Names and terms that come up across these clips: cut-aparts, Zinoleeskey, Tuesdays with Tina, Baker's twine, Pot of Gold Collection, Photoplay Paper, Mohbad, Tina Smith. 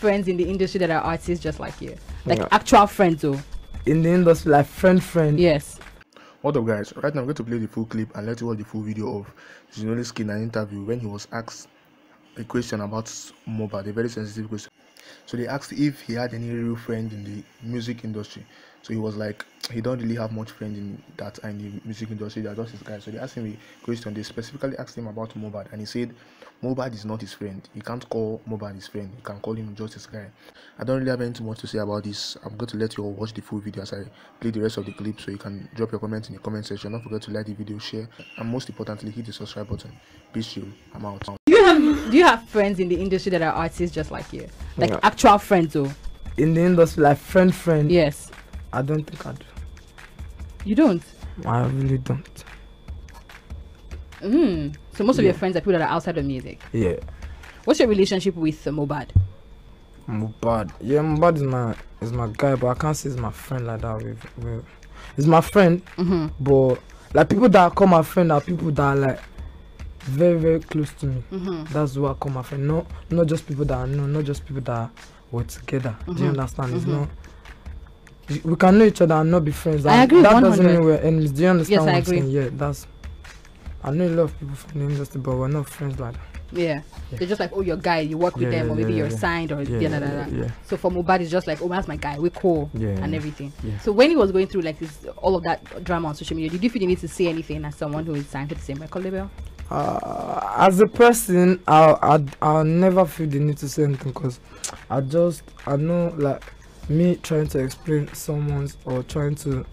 friends in the industry that are artists just like you? Like actual friends though? In the industry, like friend? Yes. What up guys, right now I'm going to play the full clip and let you watch the full video of Zinoleeskey in an interview when he was asked a question about Mohbad, a very sensitive question. So they asked if he had any real friend in the music industry. So he was like, he don't really have much friend in that and the music industry, they're just his guys. So they asked him a question, they specifically asked him about Mohbad, and he said Mohbad is not his friend. You can't call Mohbad his friend, you can call him just his guy. I don't really have anything much to say about this. I'm going to let you all watch the full video as I play the rest of the clip, so you can drop your comments in the comment section. Don't forget to like the video, share, and most importantly hit the subscribe button. Peace you, I'm out. Do you have friends in the industry that are artists just like you? Like actual friends though? In the industry, like friend? Yes. I don't think I do. You don't? I really don't. So most of your friends are people that are outside of music? Yeah. What's your relationship with Mohbad? Mohbad? Yeah, Mohbad is my guy, but I can't say he's my friend like that. He's my friend, but like people that I call my friend are people that are like very, very close to me. That's who I call my friend. No, not just people that I know, not just people that were together. Do you understand? It's not. We can know each other and not be friends. I agree. That 100. Doesn't mean we're enemies. Do you understand what I'm saying? Yeah, that's. I know a lot of people from the industry, but we're not friends like that. Yeah. They're just like, oh, your guy, you work with them, or maybe you're signed, or So for Mohbad, it's just like, oh, that's my guy, we're cool, and everything. So when he was going through like this, all of that drama on social media, did you feel you need to say anything as someone who is signed to the same record label? As a person, I'll never feel the need to say anything, because I know like. Me trying to explain someone's or trying to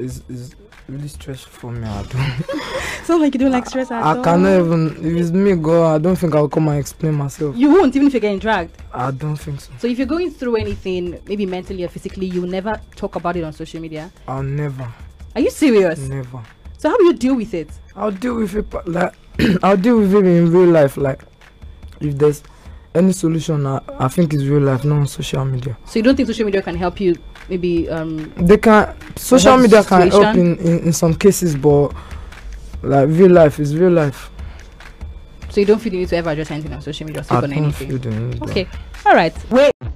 is really stressful for me. I don't. So like you don't like stress at all. I cannot even. If it's me, I don't think I'll come and explain myself. You won't, even if you're getting dragged. I don't think so. So if you're going through anything, maybe mentally or physically, you never talk about it on social media. I'll never. Are you serious? Never. So how do you deal with it? I'll deal with it, but like I'll deal with it in real life. Like if there's any solution, I think is real life, not on social media. So you don't think social media can help you? Maybe they can. Social media can help in some cases, but like real life is real life. So you don't feel the need to ever address anything on social media or speak on anything. Okay, all right. Wait.